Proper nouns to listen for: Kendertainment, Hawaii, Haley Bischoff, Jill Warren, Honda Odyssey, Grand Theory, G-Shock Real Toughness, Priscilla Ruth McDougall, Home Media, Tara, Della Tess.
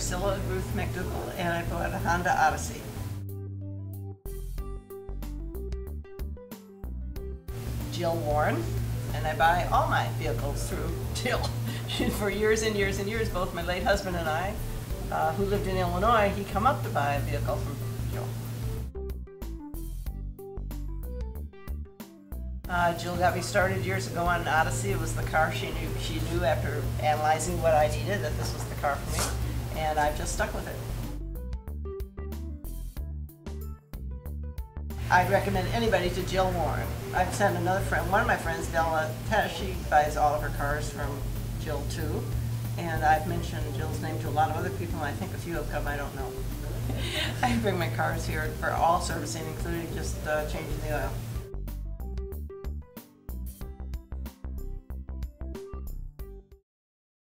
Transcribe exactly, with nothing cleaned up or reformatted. Priscilla Ruth McDougall, and I bought a Honda Odyssey. Jill Warren, and I buy all my vehicles through Jill. For years and years and years, both my late husband and I, uh, who lived in Illinois, he come up to buy a vehicle from Jill. Uh, Jill got me started years ago on Odyssey. It was the car she knew, she knew after analyzing what I needed that this was the car for me, and I've just stuck with it. I'd recommend anybody to Jill Warren. I've sent another friend, one of my friends, Della Tess, she buys all of her cars from Jill too, and I've mentioned Jill's name to a lot of other people, and I think a few have come, I don't know. I bring my cars here for all servicing, including just uh, changing the oil.